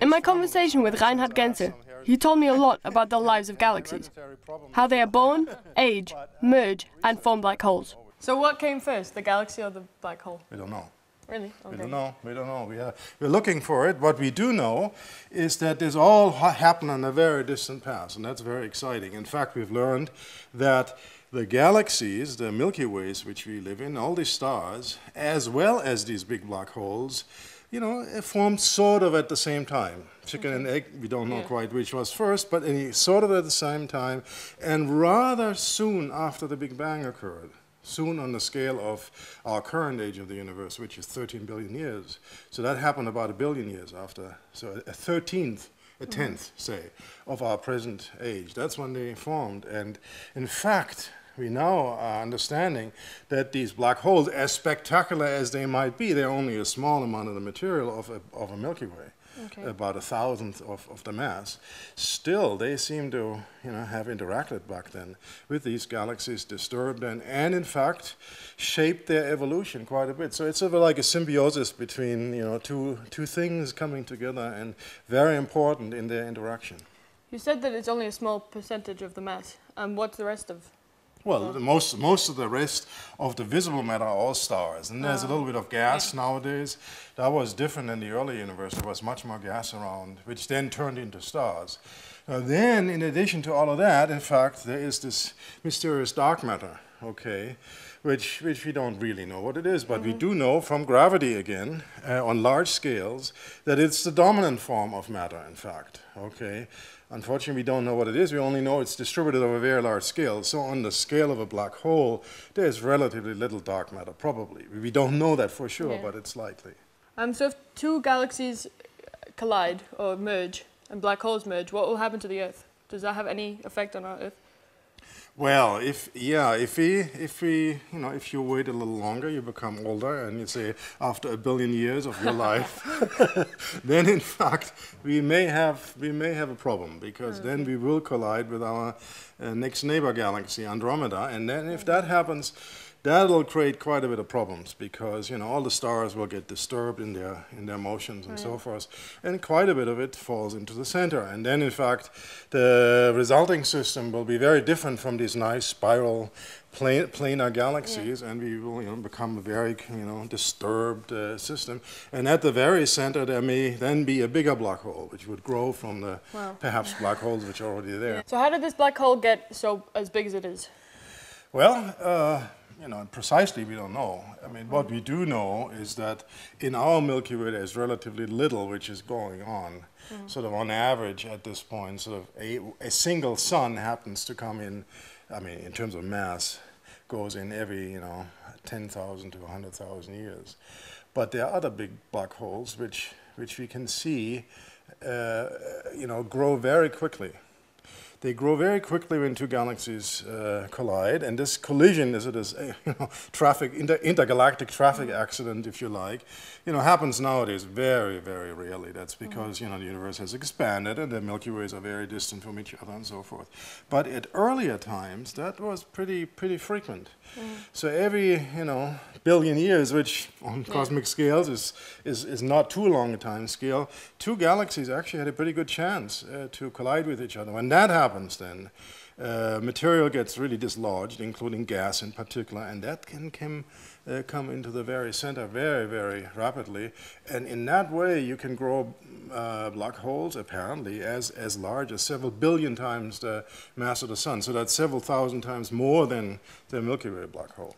In my conversation with Reinhard Genzel, he told me a lot about the lives of galaxies, how they are born, age, merge, and form black holes. So what came first, the galaxy or the black hole? We don't know. Really? Okay. We don't know. We don't know. We're looking for it. What we do know is that this all happened in a very distant past, and that's very exciting. In fact, we've learned that the galaxies, the Milky Ways which we live in, all these stars, as well as these big black holes, you know, formed sort of at the same time. Chicken and egg, we don't know quite which was first, but sort of at the same time, and rather soon after the Big Bang occurred. Soon on the scale of our current age of the universe, which is 13 billion years. So that happened about 1 billion years after. So a tenth, say, of our present age. That's when they formed. And in fact, we now are understanding that these black holes, as spectacular as they might be, they're only a small amount of the material of a Milky Way. Okay. About 1,000th of the mass. Still, they seem to have interacted back then with these galaxies, disturbed them, and in fact shaped their evolution quite a bit. So it's sort of like a symbiosis between two things coming together, and very important in their interaction. You said that it's only a small percentage of the mass. What's the rest of? Well, most of the rest of the visible matter are all stars. And there's a little bit of gas nowadays. That was different in the early universe. There was much more gas around, which then turned into stars. Now then, in addition to all of that, in fact, there is this mysterious dark matter, okay, which we don't really know what it is. But we do know from gravity again, on large scales, that it's the dominant form of matter, in fact, okay. Unfortunately, we don't know what it is. We only know it's distributed over a very large scale. So on the scale of a black hole, there's relatively little dark matter, probably. We don't know that for sure, but it's likely. So if two galaxies collide or merge, and black holes merge, what will happen to the Earth? Does that have any effect on our Earth? Well, if you wait a little longer, you become older, and you say after 1 billion years of your life, then in fact we may have a problem, because then we will collide with our next neighbor galaxy, Andromeda, and then if that happens, that'll create quite a bit of problems, because all the stars will get disturbed in their motions and so forth, and quite a bit of it falls into the center. And then in fact the resulting system will be very different from these nice spiral planar galaxies, and we will become a very disturbed system. And at the very center there may then be a bigger black hole, which would grow from the perhaps black holes which are already there. So how did this black hole get as big as it is? Well, precisely we don't know. I mean, what we do know is that in our Milky Way there's relatively little which is going on. Sort of on average at this point, sort of a single sun happens to come in, I mean, in terms of mass, goes in every, 10,000 to 100,000 years. But there are other big black holes which we can see, grow very quickly. They grow very quickly when two galaxies collide, and this collision intergalactic traffic accident, if you like, happens nowadays very, very rarely. That's because the universe has expanded and the Milky Ways are very distant from each other and so forth. But at earlier times, that was pretty frequent. So every billion years, which on cosmic scales is not too long a time scale, two galaxies actually had a pretty good chance to collide with each other. When that happens, then material gets really dislodged, including gas in particular, and that can come into the very center very, very rapidly. And in that way, you can grow black holes, apparently, as large as several billion times the mass of the sun. So that's several thousand times more than the Milky Way black hole.